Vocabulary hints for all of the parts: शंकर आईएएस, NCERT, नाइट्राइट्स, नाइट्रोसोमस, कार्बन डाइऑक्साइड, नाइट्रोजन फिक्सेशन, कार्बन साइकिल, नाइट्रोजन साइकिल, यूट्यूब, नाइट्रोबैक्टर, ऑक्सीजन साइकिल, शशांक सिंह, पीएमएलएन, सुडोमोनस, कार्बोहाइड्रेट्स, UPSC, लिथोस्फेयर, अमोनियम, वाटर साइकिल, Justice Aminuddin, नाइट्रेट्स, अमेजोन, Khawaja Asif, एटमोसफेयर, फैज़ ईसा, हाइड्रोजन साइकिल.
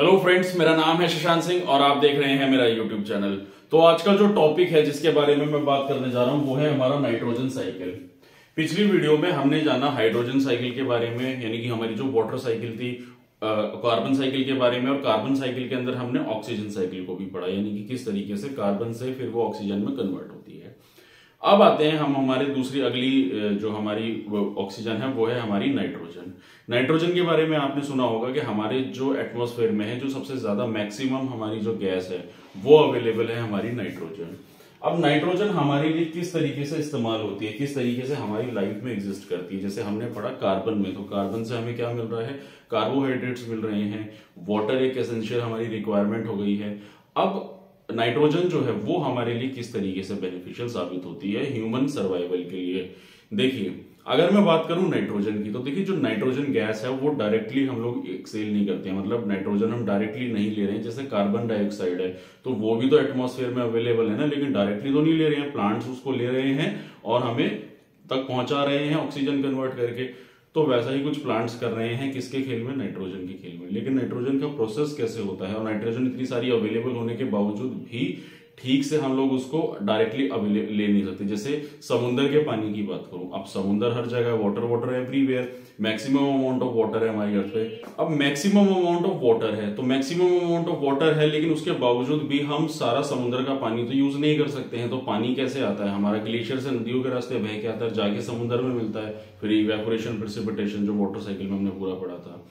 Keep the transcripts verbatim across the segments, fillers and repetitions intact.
Hello friends, मेरा नाम है शशांक सिंह और आप देख रहे हैं मेरा यूट्यूब चैनल। तो आज का जो टॉपिक है जिसके बारे में मैं बात करने जा रहा हूं वो है हमारा नाइट्रोजन साइकिल। पिछली वीडियो में हमने जाना हाइड्रोजन साइकिल के बारे में, यानी कि हमारी जो वाटर साइकिल थी, कार्बन साइकिल के बारे में, और कार्बन साइकिल के अंदर हमने ऑक्सीजन साइकिल को भी पढ़ा, यानी कि किस तरीके से कार्बन से फिर वो ऑक्सीजन में कन्वर्ट होती है। अब आते हैं हम हमारे दूसरी अगली जो हमारी ऑक्सीजन है वो है हमारी नाइट्रोजन। नाइट्रोजन के बारे में आपने सुना होगा कि हमारे जो एटमोसफेयर में है जो सबसे ज्यादा मैक्सिमम हमारी जो गैस है वो अवेलेबल है हमारी नाइट्रोजन। अब नाइट्रोजन हमारे लिए किस तरीके से इस्तेमाल होती है, किस तरीके से हमारी लाइफ में एग्जिस्ट करती है। जैसे हमने पढ़ा कार्बन में, तो कार्बन से हमें क्या मिल रहा है, कार्बोहाइड्रेट्स मिल रहे हैं, वाटर एक एसेंशियल हमारी रिक्वायरमेंट हो गई है। अब नाइट्रोजन जो है वो हमारे लिए किस तरीके से बेनिफिशियल साबित होती है ह्यूमन सर्वाइवल के लिए। देखिए, अगर मैं बात करूं नाइट्रोजन की, तो देखिए जो नाइट्रोजन गैस है वो डायरेक्टली हम लोग एक्सेल नहीं करते हैं, मतलब नाइट्रोजन हम डायरेक्टली नहीं ले रहे हैं। जैसे कार्बन डाइऑक्साइड है तो वो भी तो एटमॉस्फेयर में अवेलेबल है ना, लेकिन डायरेक्टली तो नहीं ले रहे हैं, प्लांट्स उसको ले रहे हैं और हमें तक पहुंचा रहे हैं ऑक्सीजन कन्वर्ट करके। तो वैसा ही कुछ प्लांट्स कर रहे हैं, किसके खेल में, नाइट्रोजन के खेल में। लेकिन नाइट्रोजन का प्रोसेस कैसे होता है और नाइट्रोजन इतनी सारी अवेलेबल होने के बावजूद भी ठीक से हम लोग उसको डायरेक्टली अवेलेबल ले नहीं सकते। जैसे समुद्र के पानी की बात करूं, अब समुद्र हर जगह वाटर वाटर है, everywhere maximum amount of water है हमारी अर्थ पे। अब मैक्सिमम अमाउंट ऑफ वाटर है तो मैक्सिमम अमाउंट ऑफ वाटर है, लेकिन उसके बावजूद भी हम सारा समुद्र का पानी तो यूज नहीं कर सकते हैं। तो पानी कैसे आता है हमारा, ग्लेशियर से नदियों के रास्ते बह के आता है, जाके समुद्र में मिलता है, फिर इवेपोरेशन, प्रेसिपिटेशन, जो वाटर साइकिल में हमने पूरा पढ़ा था।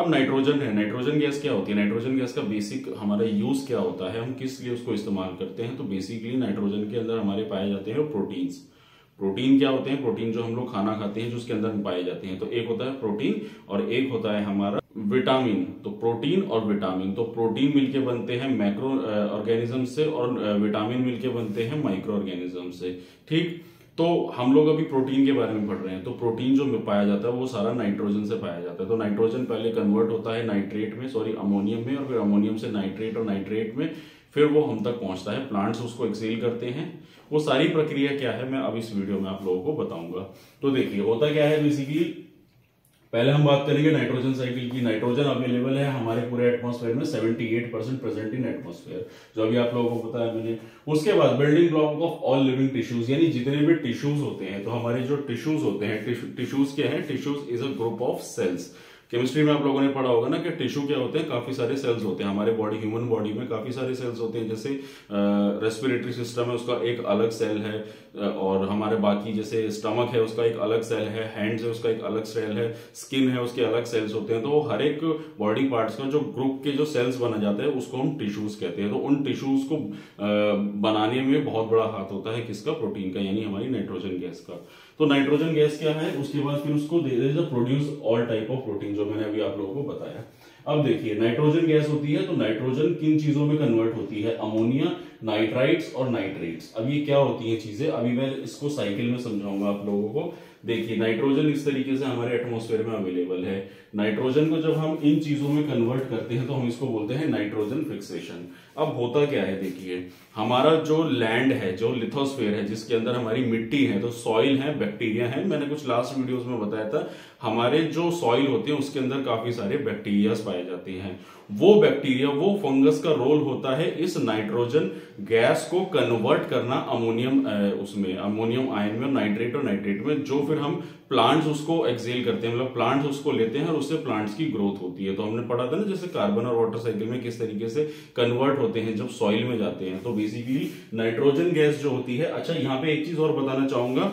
अब नाइट्रोजन है, नाइट्रोजन गैस क्या होती है, नाइट्रोजन गैस का बेसिक हमारा यूज क्या होता है, हम किस लिए उसको इस्तेमाल करते हैं। तो बेसिकली नाइट्रोजन के अंदर हमारे पाए जाते हैं प्रोटीन्स। प्रोटीन क्या होते हैं, प्रोटीन जो हम लोग खाना खाते हैं जो उसके अंदर पाए जाते हैं। तो एक होता है प्रोटीन और एक होता है हमारा विटामिन। तो प्रोटीन और विटामिन, तो प्रोटीन मिलके बनते हैं मैक्रो ऑर्गेनिज्म से और विटामिन मिलके बनते हैं माइक्रो ऑर्गेनिज्म से। ठीक, तो हम लोग अभी प्रोटीन के बारे में पढ़ रहे हैं। तो प्रोटीन जो पाया जाता है वो सारा नाइट्रोजन से पाया जाता है। तो नाइट्रोजन पहले कन्वर्ट होता है नाइट्रेट में, सॉरी अमोनियम में, और फिर अमोनियम से नाइट्रेट और नाइट्रेट में फिर वो हम तक पहुंचता है, प्लांट्स उसको एक्सेल करते हैं। वो सारी प्रक्रिया क्या है मैं अब इस वीडियो में आप लोगों को बताऊंगा। तो देखिए होता क्या है, बेसिकली पहले हम बात करेंगे नाइट्रोजन साइकिल की। नाइट्रोजन अवेलेबल है हमारे पूरे एटमॉस्फेयर में, अठहत्तर परसेंट प्रेजेंट इन एटमॉस्फेयर, जो अभी आप लोगों को पता है मैंने। उसके बाद building block of all living tissues, यानी जितने भी टिश्यूज होते हैं, तो हमारे जो टिश्यूज होते हैं, टिश्यूज क्या है, tissues is a group of cells. Chemistry में आप लोगों ने पढ़ा होगा ना कि टिश्यू क्या होते हैं, काफी सारे सेल्स होते हैं हमारे बॉडी, ह्यूमन बॉडी में काफी सारे सेल्स होते हैं। जैसे रेस्पिरेटरी सिस्टम है उसका एक अलग सेल है, और हमारे बाकी जैसे स्टमक है उसका एक अलग सेल है, हैंड्स है उसका एक अलग सेल है, स्किन है उसके अलग सेल्स होते हैं। तो हर एक बॉडी पार्ट्स का जो ग्रुप के जो सेल्स बना जाता है उसको हम टिश्यूज कहते हैं। तो उन टिश्यूज को बनाने में बहुत बड़ा हाथ होता है किसका, प्रोटीन का, यानी हमारी नाइट्रोजन गैस का। तो नाइट्रोजन गैस क्या है, उसके बाद फिर उसको दे दे produce all type of protein, जो मैंने अभी आप लोगों को बताया। अब देखिए नाइट्रोजन गैस होती है, तो नाइट्रोजन किन चीजों में कन्वर्ट होती है, अमोनिया, नाइट्राइट्स और नाइट्रेट्स। अब ये क्या होती है चीजें, अभी मैं इसको साइकिल में समझाऊंगा आप लोगों को। देखिए नाइट्रोजन इस तरीके से हमारे एटमॉस्फेयर में अवेलेबल है। नाइट्रोजन को जब हम इन चीजों में कन्वर्ट करते हैं तो हम इसको बोलते हैं नाइट्रोजन फिक्सेशन। अब होता क्या है, देखिए हमारा जो लैंड है, जो लिथोस्फेयर है, जिसके अंदर हमारी मिट्टी है, तो सॉइल है, बैक्टीरिया है। मैंने कुछ लास्ट वीडियोज में बताया था हमारे जो सॉइल होते हैं उसके अंदर काफी सारे बैक्टीरिया पाए जाते हैं। वो बैक्टीरिया, वो फंगस का रोल होता है इस नाइट्रोजन गैस को कन्वर्ट करना अमोनियम, उसमें अमोनियम आयन में, नाइट्रेट और नाइट्रेट में, जो फिर हम प्लांट्स उसको एक्सेल करते हैं, मतलब प्लांट्स उसको लेते हैं और उससे प्लांट्स की ग्रोथ होती है। तो हमने पढ़ा था ना जैसे कार्बन और वाटर साइकिल में किस तरीके से कन्वर्ट होते हैं जब सॉइल में जाते हैं। तो बेसिकली नाइट्रोजन गैस जो होती है, अच्छा यहाँ पे एक चीज और बताना चाहूंगा,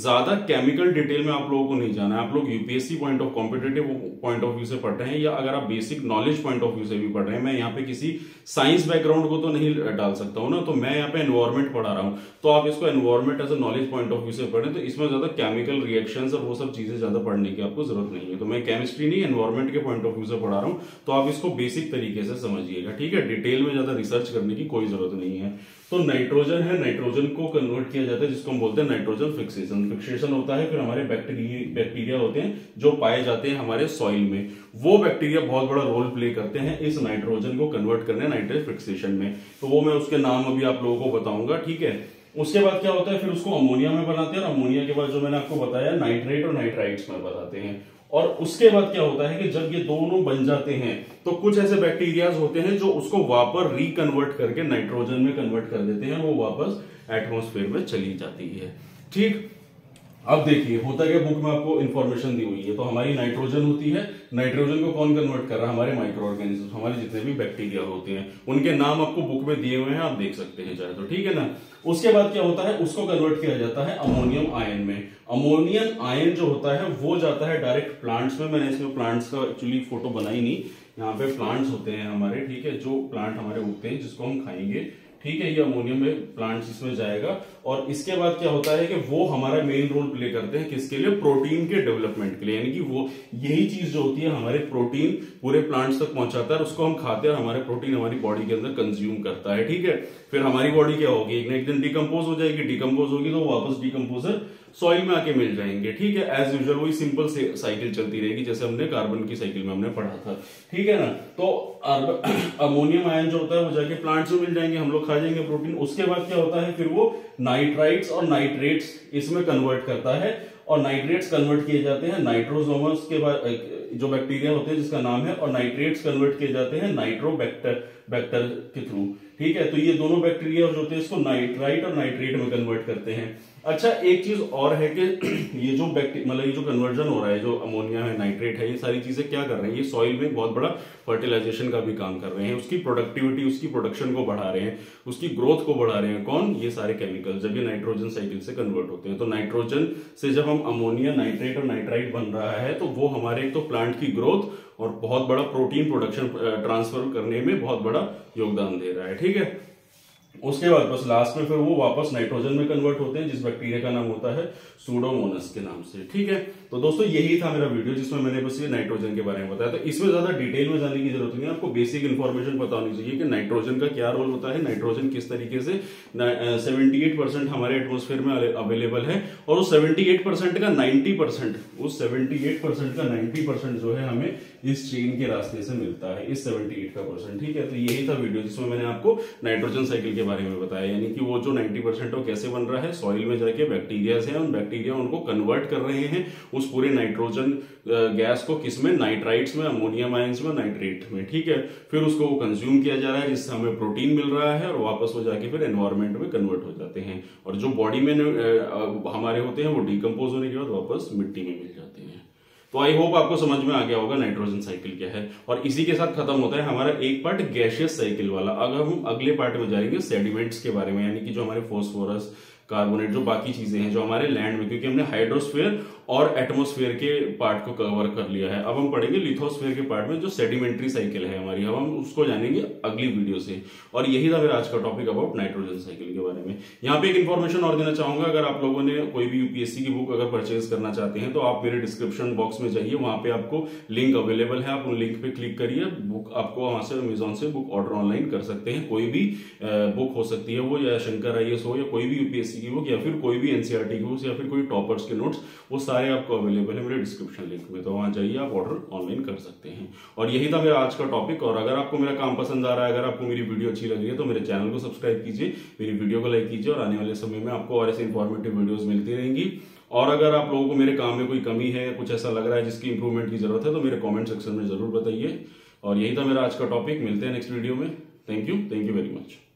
ज्यादा केमिकल डिटेल में आप लोगों को नहीं जाना है। आप लोग UPSC point of competitive point of view से पढ़ रहे हैं, या अगर आप basic knowledge point of view से भी पढ़ रहे हैं। मैं यहाँ पे किसी साइंस बैकग्राउंड को तो नहीं डाल सकता हूँ ना, तो मैं यहाँ पे एनवायरमेंट पढ़ा रहा हूँ, तो आप इसको environment as a knowledge point of view से पढ़ें। तो इसमें ज्यादा केमिकल रिएक्शन और वो सब चीजें ज्यादा पढ़ने की आपको जरूरत नहीं है। तो मैं केमिस्ट्री नहीं, एनवायरमेंट के पॉइंट ऑफ व्यू से पढ़ा रहा हूँ, तो आप इसको बेसिक तरीके से समझिएगा। ठीक है, डिटेल में ज्यादा रिसर्च करने की कोई जरूरत नहीं है। तो नाइट्रोजन है, नाइट्रोजन को कन्वर्ट किया जाता है जिसको हम बोलते हैं नाइट्रोजन फिक्सेशन। फिक्सेशन होता है फिर हमारे बैक्टीरिया बैक्टीरिया होते हैं जो पाए जाते हैं हमारे सॉइल में, वो बैक्टीरिया बहुत बड़ा रोल प्ले करते हैं इस नाइट्रोजन को कन्वर्ट करने नाइट्रोजन फिक्सेशन में। तो वो मैं उसके नाम अभी आप लोगों को बताऊंगा। ठीक है, उसके बाद क्या होता है, फिर उसको अमोनिया में बनाते हैं, और अमोनिया के बाद जो मैंने आपको बताया नाइट्रेट और नाइट्राइट्स में बताते हैं। और उसके बाद क्या होता है कि जब ये दोनों बन जाते हैं तो कुछ ऐसे बैक्टीरियाज होते हैं जो उसको वापस रिकन्वर्ट करके नाइट्रोजन में कन्वर्ट कर देते हैं, वो वापस एटमोसफेयर में चली जाती है। ठीक, अब देखिए होता क्या, बुक में आपको इन्फॉर्मेशन दी हुई है। तो हमारी नाइट्रोजन होती है, नाइट्रोजन को कौन कन्वर्ट कर रहा है? हमारे माइक्रो ऑर्गेनिज्म, हमारे जितने भी बैक्टीरिया होते हैं, उनके नाम आपको बुक में दिए हुए हैं, आप देख सकते हैं चाहे तो, ठीक है ना। उसके बाद क्या होता है, उसको कन्वर्ट किया जाता है अमोनियम आयन में। अमोनियम आयन जो होता है वो जाता है डायरेक्ट प्लांट्स में। मैंने इसमें प्लांट्स का एक्चुअली फोटो बनाई नहीं, यहाँ पे प्लांट्स होते हैं हमारे, ठीक है, जो प्लांट हमारे उगते हैं जिसको हम खाएंगे, ठीक है, ये अमोनियम में प्लांट्स इसमें जाएगा। और इसके बाद क्या होता है कि वो हमारा मेन रोल प्ले करते हैं किसके लिए? प्रोटीन के डेवलपमेंट के लिए। यानी कि वो यही चीज जो होती है हमारे प्रोटीन पूरे प्लांट्स तक पहुंचाता है, उसको हम खाते हैं और हमारे प्रोटीन हमारी बॉडी के अंदर कंज्यूम करता है, ठीक है। फिर हमारी बॉडी क्या होगी, एक ना एक दिन डिकम्पोज हो जाएगी, डिकम्पोज होगी तो वापस डिकम्पोजर सॉइल में आके मिल जाएंगे, ठीक है। एज यूजुअल वही सिंपल साइकिल चलती रहेगी जैसे हमने कार्बन की साइकिल में हमने पढ़ा था, ठीक है ना। तो अमोनियम आयन जो होता है वो जाके प्लांट्स में मिल जाएंगे, हम लोग खा जाएंगे प्रोटीन। उसके बाद क्या होता है, फिर वो नाइट्राइट्स और नाइट्रेट्स इसमें कन्वर्ट करता है, और नाइट्रेट्स कन्वर्ट किए जाते हैं नाइट्रोसोमस के बाद जो बैक्टीरिया होते हैं जिसका नाम है, और नाइट्रेट्स कन्वर्ट किए जाते हैं नाइट्रोबैक्टर बैक्टर के थ्रू, ठीक है। तो ये दोनों बैक्टीरिया जो होते हैं इसको नाइट्राइट और नाइट्रेट में कन्वर्ट करते हैं। अच्छा, एक चीज और है कि ये जो बैक्टीरिया मतलब ये जो कन्वर्जन हो रहा है, जो अमोनिया है, नाइट्रेट है, ये सारी चीजें क्या कर रही है, सॉइल में बहुत बड़ा फर्टिलाइजेशन का भी काम कर रहे हैं, उसकी प्रोडक्टिविटी, उसकी प्रोडक्शन को बढ़ा रहे हैं, उसकी ग्रोथ को बढ़ा रहे हैं। कौन? ये सारे केमिकल जब ये नाइट्रोजन साइकिल से कन्वर्ट होते हैं। तो नाइट्रोजन से जब हम अमोनिया, नाइट्रेट और नाइट्राइट बन रहा है तो वो हमारे एक तो प्लांट की ग्रोथ और बहुत बड़ा प्रोटीन प्रोडक्शन ट्रांसफर करने में बहुत बड़ा योगदान दे रहा है, ठीक है। उसके बाद बस लास्ट में फिर वो वापस नाइट्रोजन में कन्वर्ट होते हैं, जिस बैक्टीरिया का नाम होता है सुडोमोनस के नाम से, ठीक है। तो दोस्तों यही था मेरा वीडियो जिसमें मैंने बस ये नाइट्रोजन के बारे में बताया। तो इसमें ज्यादा डिटेल में जाने की जरूरत नहीं है, आपको बेसिक इन्फॉर्मेशन पता होनी चाहिए कि नाइट्रोजन का क्या रोल होता है, नाइट्रोजन किस तरीके से सेवेंटी एट परसेंट हमारे एटमोस्फेयर में अवेलेबल है, और उस सेवेंटी एट परसेंट का नाइन्टी परसेंट उस सेवेंटी एट परसेंट का नाइन्टी परसेंट जो है हमें इस चेन के रास्ते से मिलता है, इस सेवेंटी एट का परसेंट, ठीक है। तो यही था वीडियो जिसमें मैंने आपको नाइट्रोजन साइकिल के बारे में बताया, यानी कि वो जो नब्बे परसेंट वो कैसे बन रहा है, सॉइल में जाके बैक्टीरिया हैं, उन बैक्टीरिया उनको कन्वर्ट कर रहे हैं उस पूरे नाइट्रोजन गैस को, किसमें? नाइट्राइट्स में, अमोनियम आयंस में, नाइट्रेट में, ठीक है। फिर उसको वो कंज्यूम किया जा रहा है जिससे हमें प्रोटीन मिल रहा है, और वापस वो जाके फिर एनवायरमेंट में कन्वर्ट हो जाते हैं, और जो बॉडी में हमारे होते हैं वो डिकम्पोज होने के बाद वापस मिट्टी में मिल जाते हैं। तो आई होप आपको समझ में आ गया होगा नाइट्रोजन साइकिल क्या है। और इसी के साथ खत्म होता है हमारा एक पार्ट गैसियस साइकिल वाला। अगर हम अगले पार्ट में जाएंगे सेडिमेंट्स के बारे में, यानी कि जो हमारे फॉस्फोरस, कार्बोनेट, जो बाकी चीजें हैं जो हमारे लैंड में, क्योंकि हमने हाइड्रोस्फीयर और एटमोस्फीयर के पार्ट को कवर कर लिया है। अब हम पढ़ेंगे लिथोस्फीयर के पार्ट में जो सेडिमेंट्री साइकिल है हमारी, अब हम उसको जानेंगे अगली वीडियो से। और यही था फिर आज का टॉपिक अबाउट नाइट्रोजन साइकिल के बारे में। यहाँ पे एक इन्फॉर्मेशन और देना चाहूंगा, अगर आप लोगों ने कोई भी यूपीएससी की बुक अगर परचेज करना चाहते हैं तो आप मेरे डिस्क्रिप्शन बॉक्स में जाइए, वहां पे आपको लिंक अवेलेबल है, आप उन लिंक पे क्लिक करिए, बुक आपको वहां से अमेजोन से बुक ऑर्डर ऑनलाइन कर सकते हैं। कोई भी बुक हो सकती है वो, या शंकर आईएएस हो, या कोई भी यूपीएससी की बुक, या फिर कोई भी एनसीईआरटी की बुक, या फिर कोई टॉपर्स के नोट्स, वो सारे आपको अवेलेबल है मेरे डिस्क्रिप्शन लिंक में, तो वहां जाइए, आप ऑर्डर ऑनलाइन कर सकते हैं। और यही था मेरा आज का टॉपिक। और अगर आपको मेरा काम पसंद आ रहा है, अगर आपको मेरी वीडियो अच्छी लगी है तो मेरे चैनल को सब्सक्राइब कीजिए, मेरी वीडियो को लाइक कीजिए, और आने वाले समय में आपको और ऐसे इंफॉर्मेटिव वीडियोस मिलती रहेंगी। और अगर आप लोगों को मेरे काम में कोई कमी है, कुछ ऐसा लग रहा है जिसकी इंप्रूवमेंट की जरूरत है, तो मेरे कॉमेंट सेक्शन में जरूर बताइए। और यही था मेरा आज का टॉपिक, मिलते हैं नेक्स्ट वीडियो में। Thank you, thank you very much.